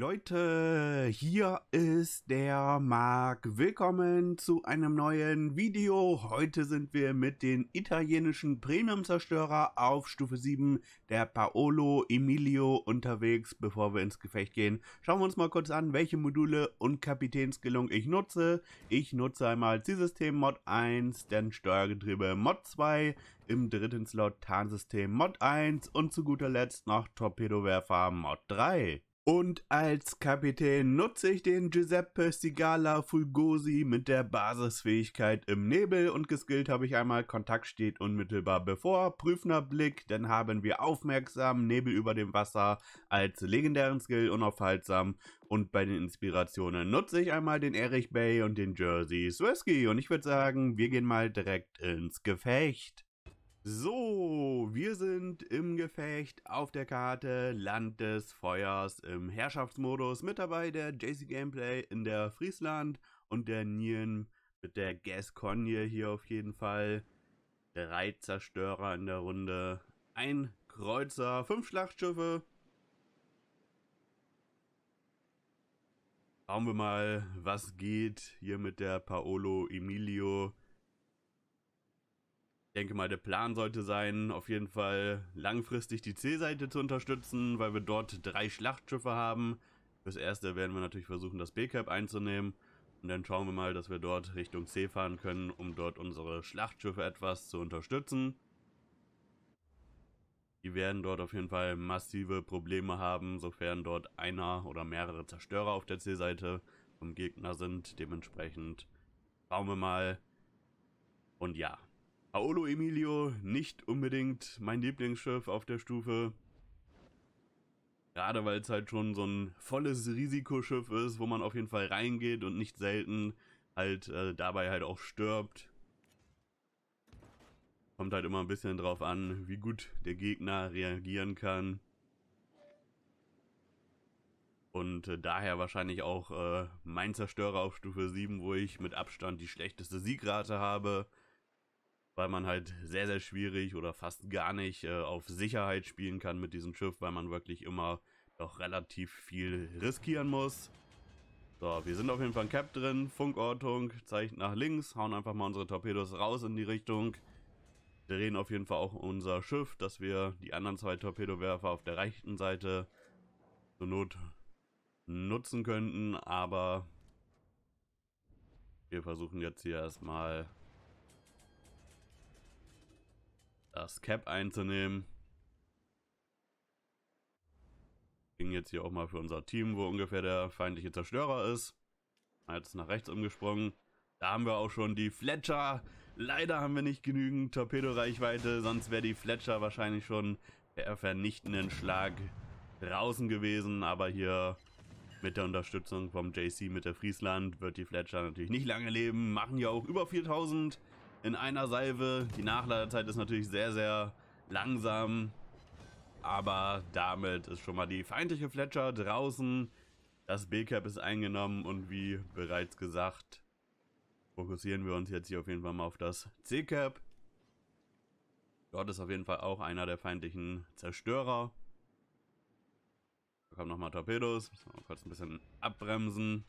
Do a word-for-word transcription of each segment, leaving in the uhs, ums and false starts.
Leute, hier ist der Marc. Willkommen zu einem neuen Video. Heute sind wir mit dem italienischen Premium-Zerstörer auf Stufe sieben, der Paolo Emilio, unterwegs. Bevor wir ins Gefecht gehen, schauen wir uns mal kurz an, welche Module und Kapitänskillung ich nutze. Ich nutze einmal Zielsystem Mod eins, dann Steuergetriebe Mod zwei, im dritten Slot Tarnsystem Mod eins und zu guter Letzt noch Torpedowerfer Mod drei. Und als Kapitän nutze ich den Giuseppe Sigala Fulgosi mit der Basisfähigkeit im Nebel, und geskillt habe ich einmal Kontakt steht unmittelbar bevor, prüfender Blick, dann haben wir aufmerksam, Nebel über dem Wasser als legendären Skill, unaufhaltsam, und bei den Inspirationen nutze ich einmal den Erich Bey und den Jerzy Swirski, und ich würde sagen, wir gehen mal direkt ins Gefecht. So, wir sind im Gefecht auf der Karte Land des Feuers im Herrschaftsmodus. Mit dabei der J C Gameplay in der Friesland und der Nien mit der Gascogne hier auf jeden Fall. Drei Zerstörer in der Runde, ein Kreuzer, fünf Schlachtschiffe. Schauen wir mal, was geht hier mit der Paolo Emilio. Ich denke mal, der Plan sollte sein, auf jeden Fall langfristig die C-Seite zu unterstützen, weil wir dort drei Schlachtschiffe haben. Fürs Erste werden wir natürlich versuchen, das B-Cap einzunehmen. Und dann schauen wir mal, dass wir dort Richtung C fahren können, um dort unsere Schlachtschiffe etwas zu unterstützen. Die werden dort auf jeden Fall massive Probleme haben, sofern dort einer oder mehrere Zerstörer auf der C-Seite vom Gegner sind. Dementsprechend schauen wir mal. Und ja. Paolo Emilio, nicht unbedingt mein Lieblingsschiff auf der Stufe. Gerade weil es halt schon so ein volles Risikoschiff ist, wo man auf jeden Fall reingeht und nicht selten halt äh, dabei halt auch stirbt. Kommt halt immer ein bisschen drauf an, wie gut der Gegner reagieren kann. Und äh, daher wahrscheinlich auch äh, mein Zerstörer auf Stufe sieben, wo ich mit Abstand die schlechteste Siegrate habe. Weil man halt sehr, sehr schwierig oder fast gar nicht äh, auf Sicherheit spielen kann mit diesem Schiff, weil man wirklich immer doch relativ viel riskieren muss. So, wir sind auf jeden Fall im Cap drin, Funkortung, zeigt nach links, hauen einfach mal unsere Torpedos raus in die Richtung. Drehen auf jeden Fall auch unser Schiff, dass wir die anderen zwei Torpedowerfer auf der rechten Seite zur Not nutzen könnten, aber wir versuchen jetzt hier erstmal das Cap einzunehmen. Ging jetzt hier auch mal für unser Team, wo ungefähr der feindliche Zerstörer ist. Jetzt nach rechts umgesprungen. Da haben wir auch schon die Fletcher. Leider haben wir nicht genügend Torpedoreichweite, sonst wäre die Fletcher wahrscheinlich schon per vernichtenden Schlag draußen gewesen. Aber hier mit der Unterstützung vom J C mit der Friesland wird die Fletcher natürlich nicht lange leben. Machen ja auch über viertausend. In einer Salve. Die Nachladezeit ist natürlich sehr, sehr langsam. Aber damit ist schon mal die feindliche Fletcher draußen. Das B-Cap ist eingenommen und wie bereits gesagt, fokussieren wir uns jetzt hier auf jeden Fall mal auf das C-Cap. Dort ist auf jeden Fall auch einer der feindlichen Zerstörer. Da kommen nochmal Torpedos. Müssen wir mal kurz ein bisschen abbremsen.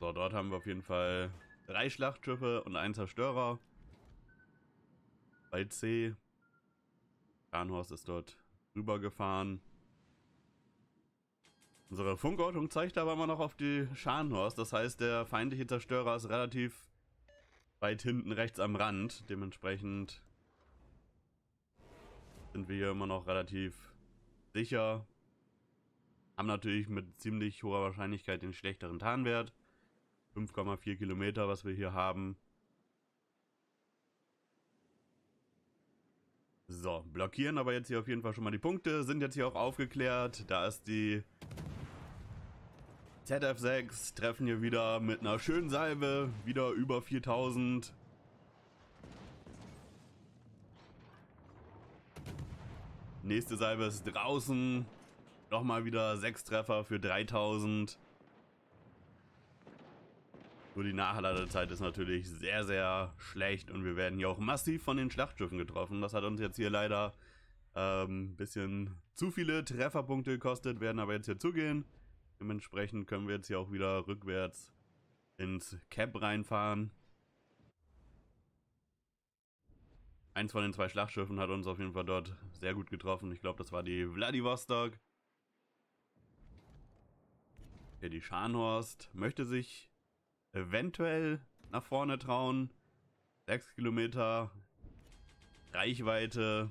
So, dort haben wir auf jeden Fall drei Schlachtschiffe und einen Zerstörer. Bei C. Scharnhorst ist dort rübergefahren. Unsere Funkortung zeigt aber immer noch auf die Scharnhorst. Das heißt, der feindliche Zerstörer ist relativ weit hinten rechts am Rand. Dementsprechend sind wir hier immer noch relativ sicher. Haben natürlich mit ziemlich hoher Wahrscheinlichkeit den schlechteren Tarnwert. fünf Komma vier Kilometer, was wir hier haben. So, blockieren aber jetzt hier auf jeden Fall schon mal die Punkte. Sind jetzt hier auch aufgeklärt. Da ist die Z F sechs. Treffen hier wieder mit einer schönen Salve. Wieder über viertausend. Nächste Salve ist draußen. Nochmal wieder sechs Treffer für dreitausend. Nur die Nachladezeit ist natürlich sehr, sehr schlecht und wir werden hier auch massiv von den Schlachtschiffen getroffen. Das hat uns jetzt hier leider ein ähm, bisschen zu viele Trefferpunkte gekostet, werden aber jetzt hier zugehen. Dementsprechend können wir jetzt hier auch wieder rückwärts ins Cap reinfahren. Eins von den zwei Schlachtschiffen hat uns auf jeden Fall dort sehr gut getroffen. Ich glaube, das war die Vladivostok. Hier die Scharnhorst möchte sich eventuell nach vorne trauen. sechs Kilometer Reichweite.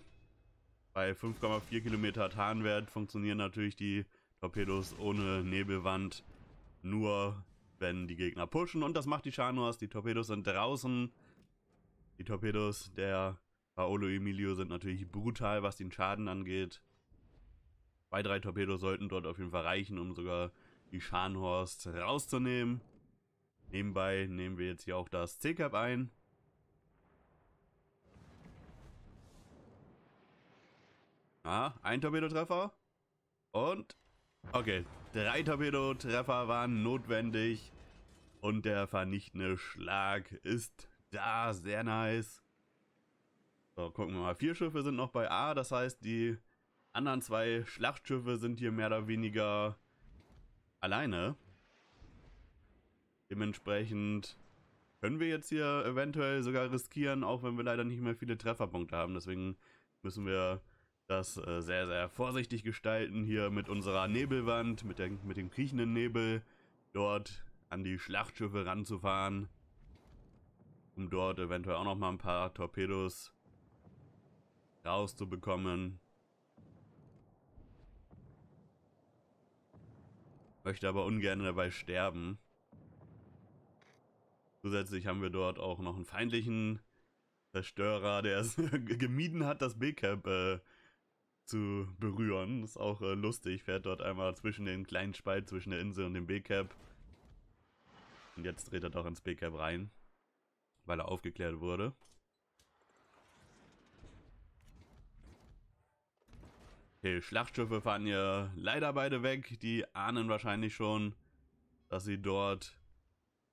Bei fünf Komma vier Kilometer Tarnwert funktionieren natürlich die Torpedos ohne Nebelwand. Nur wenn die Gegner pushen. Und das macht die Scharnhorst. Die Torpedos sind draußen. Die Torpedos der Paolo Emilio sind natürlich brutal, was den Schaden angeht. Zwei, drei Torpedos sollten dort auf jeden Fall reichen, um sogar die Scharnhorst rauszunehmen. Nebenbei nehmen wir jetzt hier auch das C-Cap ein. Ah, ein Torpedotreffer. Und, okay, drei Torpedotreffer waren notwendig. Und der vernichtende Schlag ist da, sehr nice. So, gucken wir mal. Vier Schiffe sind noch bei A, das heißt, die anderen zwei Schlachtschiffe sind hier mehr oder weniger alleine. Dementsprechend können wir jetzt hier eventuell sogar riskieren, auch wenn wir leider nicht mehr viele Trefferpunkte haben. Deswegen müssen wir das äh, sehr, sehr vorsichtig gestalten hier mit unserer Nebelwand, mit, der, mit dem kriechenden Nebel, dort an die Schlachtschiffe ranzufahren, um dort eventuell auch noch mal ein paar Torpedos rauszubekommen. Möchte aber ungern dabei sterben. Zusätzlich haben wir dort auch noch einen feindlichen Zerstörer, der es gemieden hat, das B-Cap äh, zu berühren. Das ist auch äh, lustig, fährt dort einmal zwischen den kleinen Spalt, zwischen der Insel und dem B-Cap. Und jetzt dreht er doch ins B-Cap rein, weil er aufgeklärt wurde. Okay, Schlachtschiffe fahren hier leider beide weg. Die ahnen wahrscheinlich schon, dass sie dort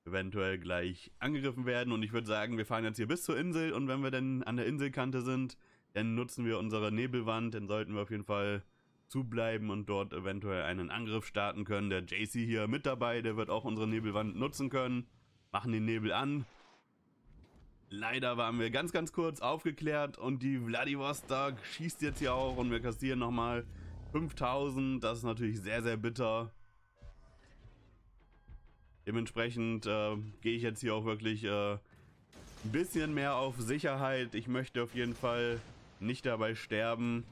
eventuell gleich angegriffen werden. Und ich würde sagen, wir fahren jetzt hier bis zur Insel. Und wenn wir dann an der Inselkante sind, dann nutzen wir unsere Nebelwand. Dann sollten wir auf jeden Fall zubleiben und dort eventuell einen Angriff starten können. Der J C hier mit dabei, der wird auch unsere Nebelwand nutzen können. Machen den Nebel an. Leider waren wir ganz, ganz kurz aufgeklärt und die Vladivostok schießt jetzt hier auch und wir kassieren nochmal fünftausend. Das ist natürlich sehr, sehr bitter. Dementsprechend äh, gehe ich jetzt hier auch wirklich äh, ein bisschen mehr auf Sicherheit. Ich möchte auf jeden Fall nicht dabei sterben.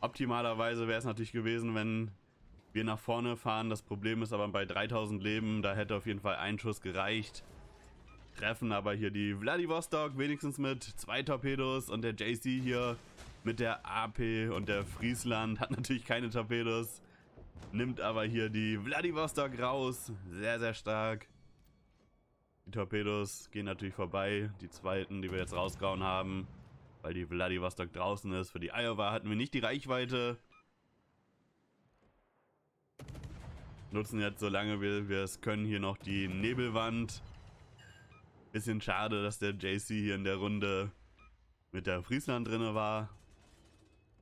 Optimalerweise wäre es natürlich gewesen, wenn wir nach vorne fahren. Das Problem ist aber bei dreitausend Leben, da hätte auf jeden Fall ein Schuss gereicht. Treffen aber hier die Vladivostok wenigstens mit zwei Torpedos und der J C hier mit der A P und der Friesland hat natürlich keine Torpedos. Nimmt aber hier die Vladivostok raus, sehr, sehr stark. Die Torpedos gehen natürlich vorbei, die zweiten, die wir jetzt rausgehauen haben, weil die Vladivostok draußen ist. Für die Iowa hatten wir nicht die Reichweite. Nutzen jetzt, solange wir, wir es können, hier noch die Nebelwand. Bisschen schade, dass der J C hier in der Runde mit der Friesland drin war.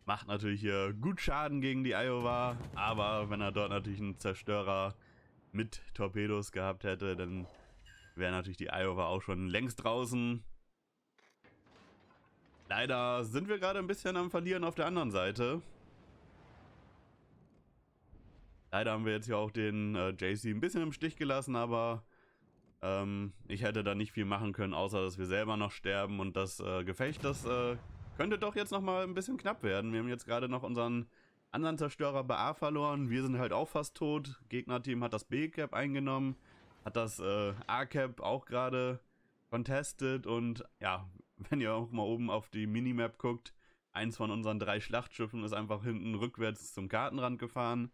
Macht natürlich hier gut Schaden gegen die Iowa, aber wenn er dort natürlich einen Zerstörer mit Torpedos gehabt hätte, dann wäre natürlich die Iowa auch schon längst draußen. Leider sind wir gerade ein bisschen am Verlieren auf der anderen Seite. Leider haben wir jetzt hier auch den äh, J C ein bisschen im Stich gelassen, aber ähm, ich hätte da nicht viel machen können, außer dass wir selber noch sterben. Und das äh, Gefecht, das äh, könnte doch jetzt nochmal ein bisschen knapp werden. Wir haben jetzt gerade noch unseren anderen Zerstörer B A verloren. Wir sind halt auch fast tot. Gegnerteam hat das B-Cap eingenommen, hat das äh, A-Cap auch gerade contested. Und ja, wenn ihr auch mal oben auf die Minimap guckt, eins von unseren drei Schlachtschiffen ist einfach hinten rückwärts zum Kartenrand gefahren.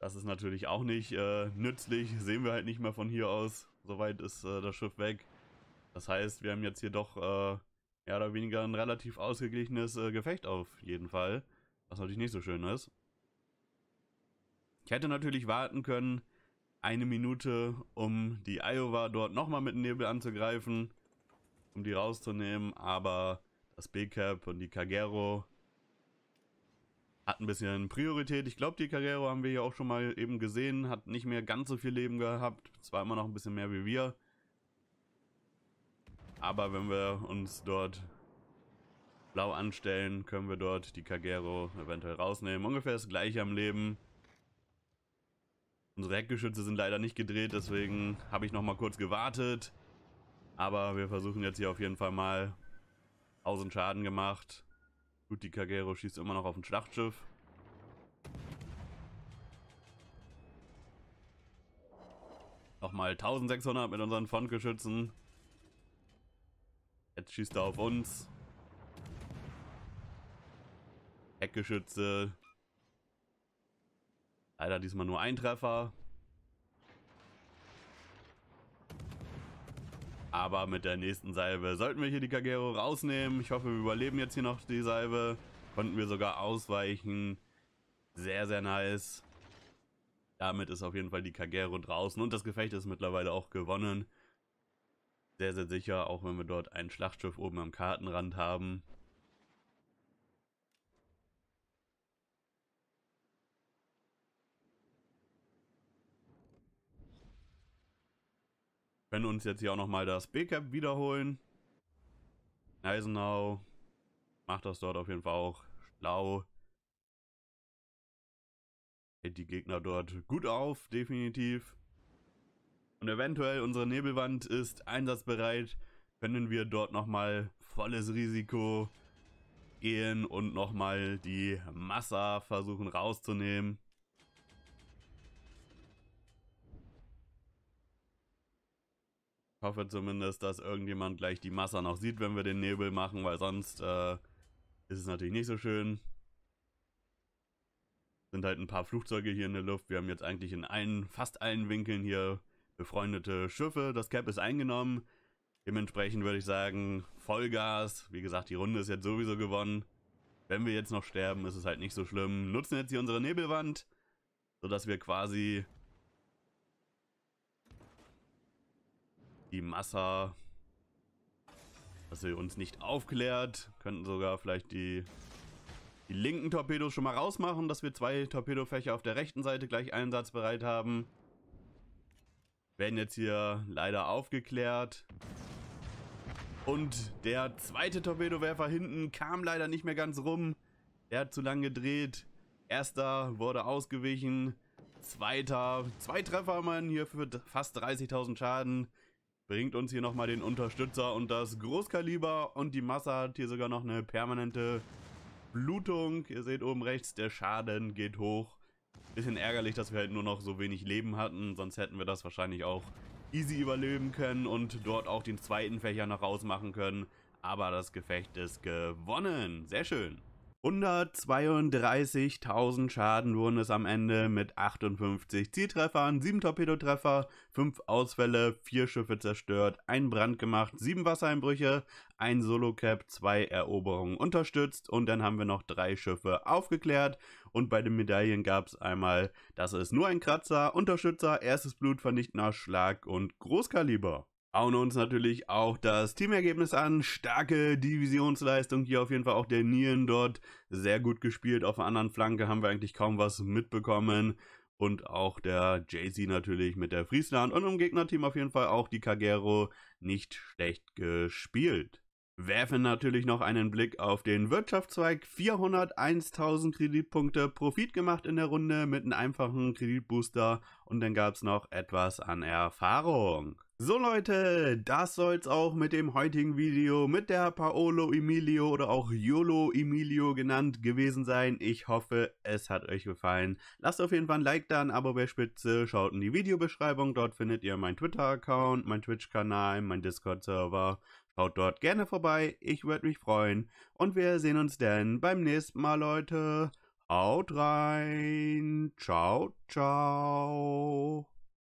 Das ist natürlich auch nicht äh, nützlich, sehen wir halt nicht mehr von hier aus, soweit ist äh, das Schiff weg. Das heißt, wir haben jetzt hier doch äh, mehr oder weniger ein relativ ausgeglichenes äh, Gefecht auf jeden Fall, was natürlich nicht so schön ist. Ich hätte natürlich warten können, eine Minute, um die Iowa dort nochmal mit Nebel anzugreifen, um die rauszunehmen, aber das B-Cap und die Kagero hat ein bisschen Priorität. Ich glaube, die Kagero haben wir ja auch schon mal eben gesehen, hat nicht mehr ganz so viel Leben gehabt, zwar immer noch ein bisschen mehr wie wir, aber wenn wir uns dort blau anstellen, können wir dort die Kagero eventuell rausnehmen. Ungefähr das gleiche am Leben. Unsere Heckgeschütze sind leider nicht gedreht, deswegen habe ich noch mal kurz gewartet. Aber wir versuchen jetzt hier auf jeden Fall mal. tausend Schaden gemacht. Gut, die Kagero schießt immer noch auf ein Schlachtschiff. Nochmal eintausendsechshundert mit unseren Frontgeschützen. Jetzt schießt er auf uns. Heckgeschütze. Leider diesmal nur ein Treffer. Aber mit der nächsten Salve sollten wir hier die Kagero rausnehmen. Ich hoffe, wir überleben jetzt hier noch die Salve. Konnten wir sogar ausweichen. Sehr, sehr nice. Damit ist auf jeden Fall die Kagero draußen. Und das Gefecht ist mittlerweile auch gewonnen. Sehr, sehr sicher, auch wenn wir dort ein Schlachtschiff oben am Kartenrand haben. Wir können uns jetzt hier auch nochmal das B-Cap wiederholen. Eisenau macht das dort auf jeden Fall auch schlau. Hält die Gegner dort gut auf, definitiv. Und eventuell unsere Nebelwand ist einsatzbereit. Können wir dort nochmal volles Risiko gehen und nochmal die Massa versuchen rauszunehmen. Ich hoffe zumindest, dass irgendjemand gleich die Masse noch sieht, wenn wir den Nebel machen, weil sonst äh, ist es natürlich nicht so schön. Sind halt ein paar Flugzeuge hier in der Luft. Wir haben jetzt eigentlich in allen, fast allen Winkeln hier befreundete Schiffe. Das Cap ist eingenommen. Dementsprechend würde ich sagen, Vollgas. Wie gesagt, die Runde ist jetzt sowieso gewonnen. Wenn wir jetzt noch sterben, ist es halt nicht so schlimm. Nutzen jetzt hier unsere Nebelwand, sodass wir quasi die Massa, dass sie uns nicht aufklärt. Könnten sogar vielleicht die, die linken Torpedos schon mal rausmachen, dass wir zwei Torpedofächer auf der rechten Seite gleich einsatzbereit haben. Werden jetzt hier leider aufgeklärt. Und der zweite Torpedowerfer hinten kam leider nicht mehr ganz rum. Der hat zu lang gedreht. Erster wurde ausgewichen. Zweiter, zwei Treffer man hier für fast dreißigtausend Schaden. Bringt uns hier nochmal den Unterstützer und das Großkaliber, und die Masse hat hier sogar noch eine permanente Blutung. Ihr seht oben rechts, der Schaden geht hoch. Bisschen ärgerlich, dass wir halt nur noch so wenig Leben hatten, sonst hätten wir das wahrscheinlich auch easy überleben können und dort auch den zweiten Fächer noch rausmachen können. Aber das Gefecht ist gewonnen. Sehr schön. hundertzweiunddreißigtausend Schaden wurden es am Ende mit achtundfünfzig Zieltreffern, sieben Torpedotreffer, fünf Ausfälle, vier Schiffe zerstört, ein Brand gemacht, sieben Wassereinbrüche, ein Solo-Cap, zwei Eroberungen unterstützt, und dann haben wir noch drei Schiffe aufgeklärt. Und bei den Medaillen gab es einmal, das ist nur ein Kratzer, Unterstützer, erstes Blut, vernichtender Schlag und Großkaliber. Schauen uns natürlich auch das Teamergebnis an. Starke Divisionsleistung hier auf jeden Fall, auch der Nieren dort sehr gut gespielt. Auf der anderen Flanke haben wir eigentlich kaum was mitbekommen. Und auch der Jerzy natürlich mit der Friesland, und im Gegnerteam auf jeden Fall auch die Kagero nicht schlecht gespielt. Werfen natürlich noch einen Blick auf den Wirtschaftszweig. vierhunderteintausend Kreditpunkte Profit gemacht in der Runde mit einem einfachen Kreditbooster, und dann gab es noch etwas an Erfahrung. So Leute, das soll's auch mit dem heutigen Video mit der Paolo Emilio oder auch YOLO Emilio genannt gewesen sein. Ich hoffe, es hat euch gefallen. Lasst auf jeden Fall ein Like da, ein Abo wäre spitze. Schaut in die Videobeschreibung, dort findet ihr meinen Twitter-Account, meinen Twitch-Kanal, meinen Discord-Server. Schaut dort gerne vorbei, ich würde mich freuen. Und wir sehen uns dann beim nächsten Mal, Leute. Haut rein, ciao, ciao.